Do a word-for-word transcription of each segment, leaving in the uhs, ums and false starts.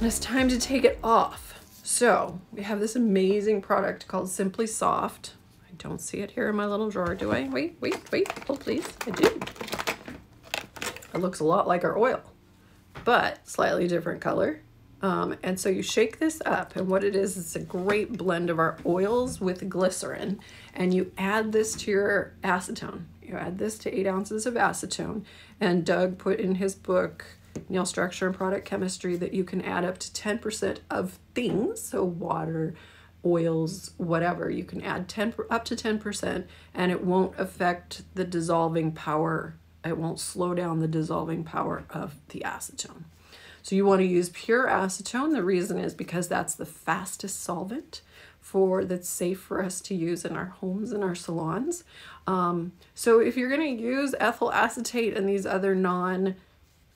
and it's time to take it off. So we have this amazing product called Simply Soft. I don't see it here in my little drawer, do I? Wait, wait, wait, oh please, I do. It looks a lot like our oil, but slightly different color. Um, and so you shake this up, and what it is, it's a great blend of our oils with glycerin, and you add this to your acetone. You add this to eight ounces of acetone, and Doug put in his book, Nail Structure and Product Chemistry, that you can add up to ten percent of things, so water, oils, whatever, you can add ten, up to ten percent, and it won't affect the dissolving power, it won't slow down the dissolving power of the acetone. So you want to use pure acetone. The reason is because that's the fastest solvent for that's safe for us to use in our homes and our salons. Um, so if you're going to use ethyl acetate and these other non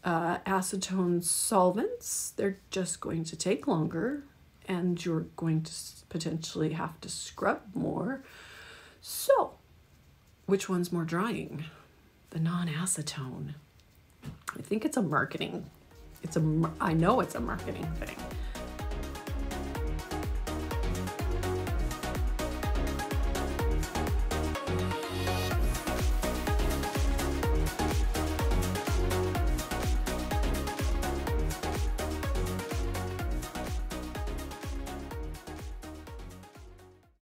uh, acetone solvents, they're just going to take longer and you're going to potentially have to scrub more. So which one's more drying? The non-acetone. I think it's a marketing. It's a, I know it's a marketing thing.